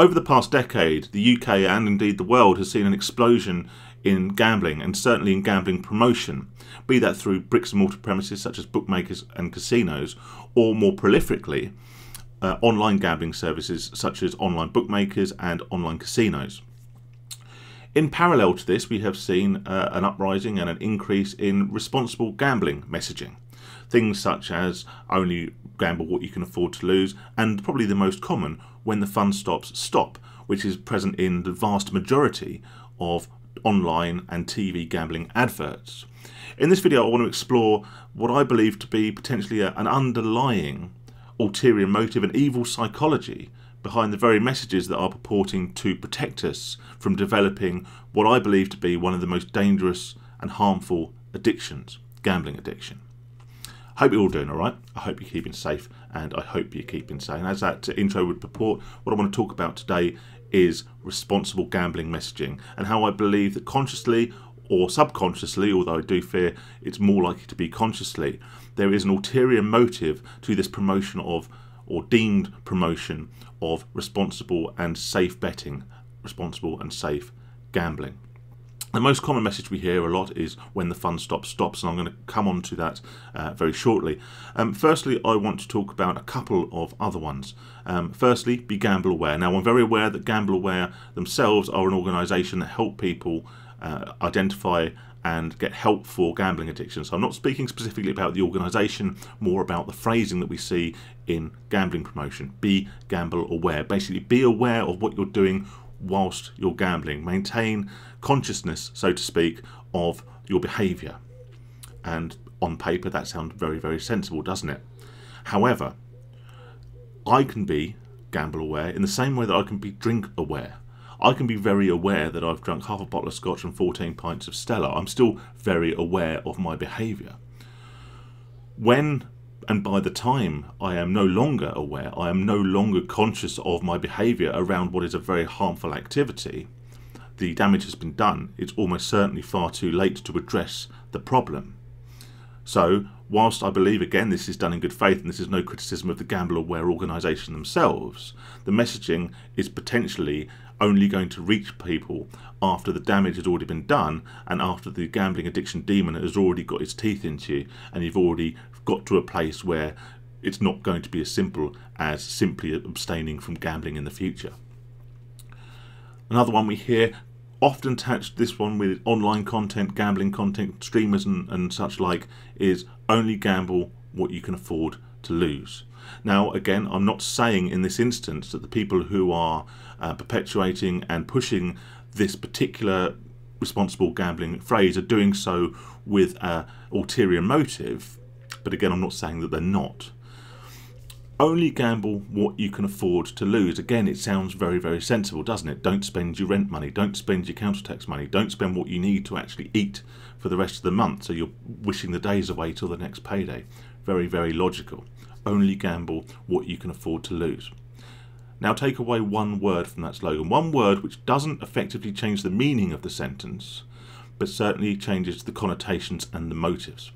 Over the past decade, the UK and indeed the world has seen an explosion in gambling, and certainly in gambling promotion, be that through bricks and mortar premises such as bookmakers and casinos, or more prolifically, online gambling services such as online bookmakers and online casinos. In parallel to this, we have seen an uprising and an increase in responsible gambling messaging. Things such as only gamble what you can afford to lose, and probably the most common, when the fun stops, stop, which is present in the vast majority of online and TV gambling adverts. In this video I want to explore what I believe to be potentially an underlying ulterior motive and evil psychology behind the very messages that are purporting to protect us from developing what I believe to be one of the most dangerous and harmful addictions, gambling addiction. Hope you're all doing alright, I hope you're keeping safe and I hope you're keeping sane. As that intro would purport, what I want to talk about today is responsible gambling messaging and how I believe that consciously or subconsciously, although I do fear it's more likely to be consciously, there is an ulterior motive to this promotion of, or deemed promotion of, responsible and safe betting, responsible and safe gambling. The most common message we hear a lot is when the fun stops, stops, and I'm going to come on to that very shortly. Firstly, I want to talk about a couple of other ones. Firstly, be gamble aware. Now, I'm very aware that Gamble Aware themselves are an organisation that help people identify and get help for gambling addiction. So I'm not speaking specifically about the organisation, more about the phrasing that we see in gambling promotion. Be gamble aware. Basically, be aware of what you're doing whilst you're gambling. Maintain consciousness, so to speak, of your behaviour. And on paper that sounds very, very sensible, doesn't it? However, I can be gamble aware in the same way that I can be drink aware. I can be very aware that I've drunk half a bottle of scotch and 14 pints of Stella. I'm still very aware of my behaviour. When and by the time I am no longer aware, I am no longer conscious of my behaviour around what is a very harmful activity, the damage has been done. It's almost certainly far too late to address the problem. So whilst I believe, again, this is done in good faith and this is no criticism of the Gamble Aware organisation themselves, the messaging is potentially only going to reach people after the damage has already been done and after the gambling addiction demon has already got its teeth into you and you've already got to a place where it's not going to be as simple as simply abstaining from gambling in the future. Another one we hear, often attached this one with online content, gambling content, streamers and such like, is only gamble what you can afford to lose. Now again, I'm not saying in this instance that the people who are perpetuating and pushing this particular responsible gambling phrase are doing so with an ulterior motive, but again I'm not saying that they're not. Only gamble what you can afford to lose. Again, it sounds very, very sensible, doesn't it? Don't spend your rent money, don't spend your council tax money, don't spend what you need to actually eat for the rest of the month, so you're wishing the days away till the next payday. Very, very logical. Only gamble what you can afford to lose. Now take away one word from that slogan, one word which doesn't effectively change the meaning of the sentence, but certainly changes the connotations and the motives.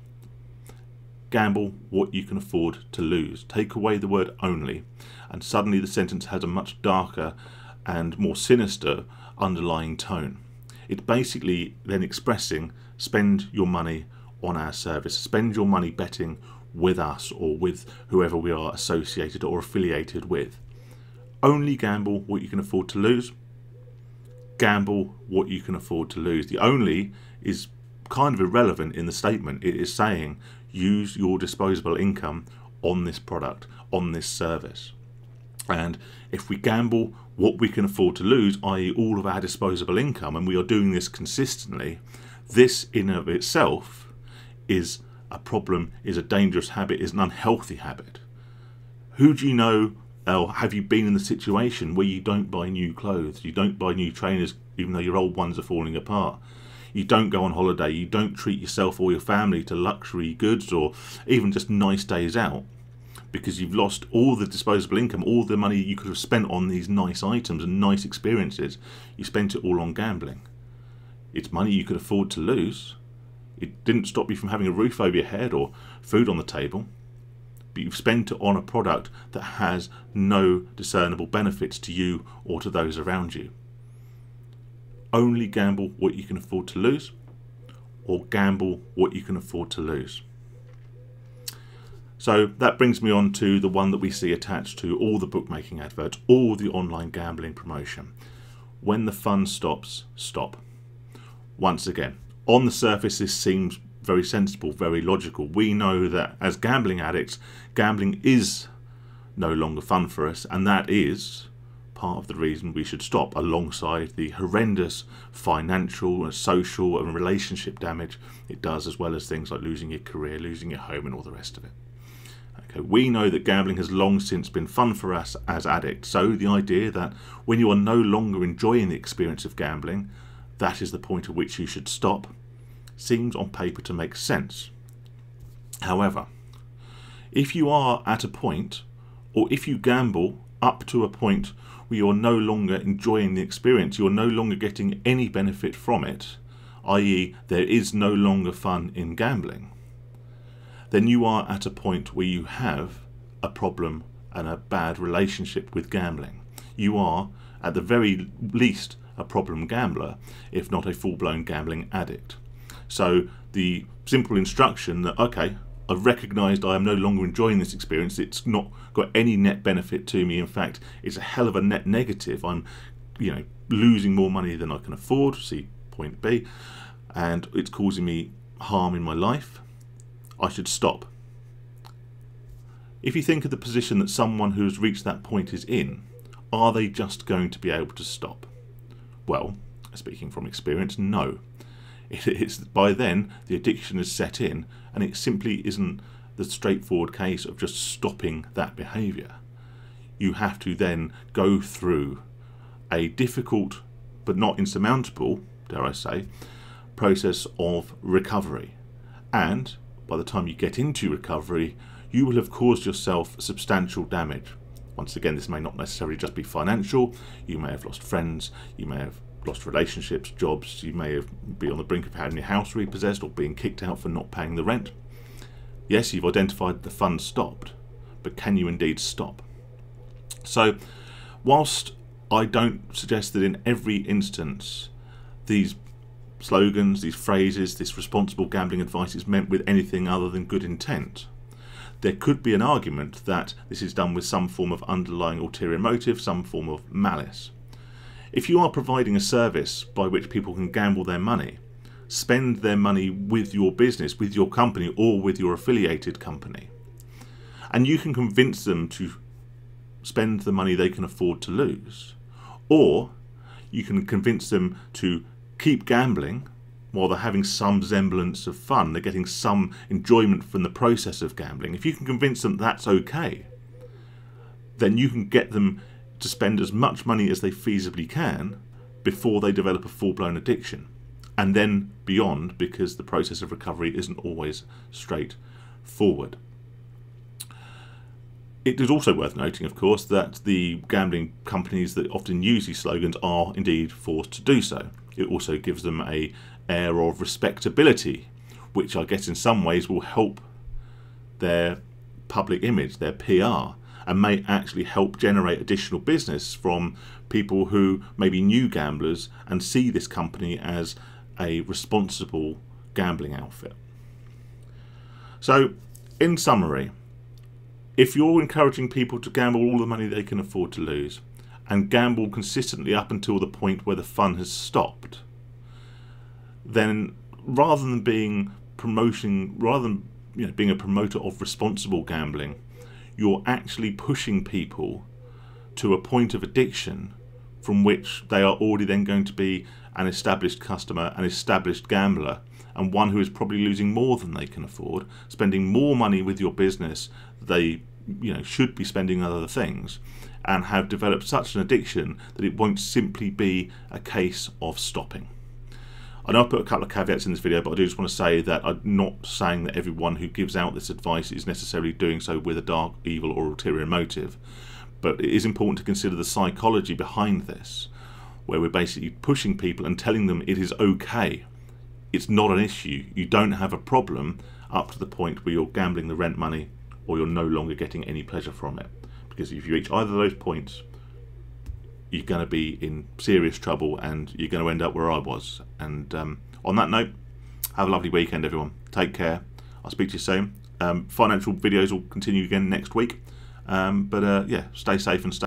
Gamble what you can afford to lose. Take away the word only, and suddenly the sentence has a much darker and more sinister underlying tone. It's basically then expressing spend your money on our service, spend your money betting with us or with whoever we are associated or affiliated with. Only gamble what you can afford to lose. Gamble what you can afford to lose. The only is kind of irrelevant in the statement. It is saying use your disposable income on this product, on this service. And if we gamble what we can afford to lose, i.e. all of our disposable income, and we are doing this consistently, this in and of itself is a problem, is a dangerous habit, is an unhealthy habit. Who do you know, or have you been in the situation where you don't buy new clothes, you don't buy new trainers even though your old ones are falling apart? You don't go on holiday, you don't treat yourself or your family to luxury goods or even just nice days out because you've lost all the disposable income, all the money you could have spent on these nice items and nice experiences. You spent it all on gambling. It's money you could afford to lose. It didn't stop you from having a roof over your head or food on the table, but you've spent it on a product that has no discernible benefits to you or to those around you. Only gamble what you can afford to lose, or gamble what you can afford to lose. So that brings me on to the one that we see attached to all the bookmaking adverts, all the online gambling promotion. When the fun stops, stop. Once again, on the surface this seems very sensible, very logical. We know that as gambling addicts, gambling is no longer fun for us, and that is part of the reason we should stop, alongside the horrendous financial and social and relationship damage it does, as well as things like losing your career, losing your home and all the rest of it. Okay, we know that gambling has long since been fun for us as addicts, so the idea that when you are no longer enjoying the experience of gambling, that is the point at which you should stop, seems on paper to make sense. However, if you are at a point, or if you gamble up to a point where you're no longer enjoying the experience, you're no longer getting any benefit from it, i.e. there is no longer fun in gambling, then you are at a point where you have a problem and a bad relationship with gambling. You are, at the very least, a problem gambler, if not a full-blown gambling addict. So the simple instruction that, okay, I've recognised I am no longer enjoying this experience, it's not got any net benefit to me, in fact it's a hell of a net negative, I'm losing more money than I can afford, see point B, and it's causing me harm in my life, I should stop. If you think of the position that someone who's reached that point is in, are they just going to be able to stop? Well, speaking from experience, no. It's by then the addiction has set in, and it simply isn't the straightforward case of just stopping that behaviour. You have to then go through a difficult, but not insurmountable, dare I say, process of recovery. And by the time you get into recovery, you will have caused yourself substantial damage. Once again, this may not necessarily just be financial. You may have lost friends, you may have lost relationships, jobs, you may have been on the brink of having your house repossessed or being kicked out for not paying the rent. Yes, you've identified the fun stopped, but can you indeed stop? So whilst I don't suggest that in every instance these slogans, these phrases, this responsible gambling advice is meant with anything other than good intent, there could be an argument that this is done with some form of underlying ulterior motive, some form of malice. If you are providing a service by which people can gamble their money, spend their money with your business, with your company, or with your affiliated company, and you can convince them to spend the money they can afford to lose, or you can convince them to keep gambling while they're having some semblance of fun, they're getting some enjoyment from the process of gambling, if you can convince them that's okay, then you can get them to spend as much money as they feasibly can before they develop a full-blown addiction, and then beyond, because the process of recovery isn't always straightforward. It is also worth noting, of course, that the gambling companies that often use these slogans are indeed forced to do so. It also gives them an air of respectability, which I guess in some ways will help their public image, their PR, and may actually help generate additional business from people who may be new gamblers and see this company as a responsible gambling outfit. So, in summary, if you're encouraging people to gamble all the money they can afford to lose, and gamble consistently up until the point where the fun has stopped, then rather than being being a promoter of responsible gambling, you're actually pushing people to a point of addiction from which they are already then going to be an established customer, an established gambler, and one who is probably losing more than they can afford, spending more money with your business they should be spending on other things, and have developed such an addiction that it won't simply be a case of stopping. I know I put a couple of caveats in this video, but I do just want to say that I'm not saying that everyone who gives out this advice is necessarily doing so with a dark, evil or ulterior motive. But it is important to consider the psychology behind this, where we're basically pushing people and telling them it is okay. It's not an issue. You don't have a problem up to the point where you're gambling the rent money or you're no longer getting any pleasure from it. Because if you reach either of those points, you're going to be in serious trouble and you're going to end up where I was. And on that note, have a lovely weekend, everyone. Take care. I'll speak to you soon. Financial videos will continue again next week. But yeah, stay safe and stay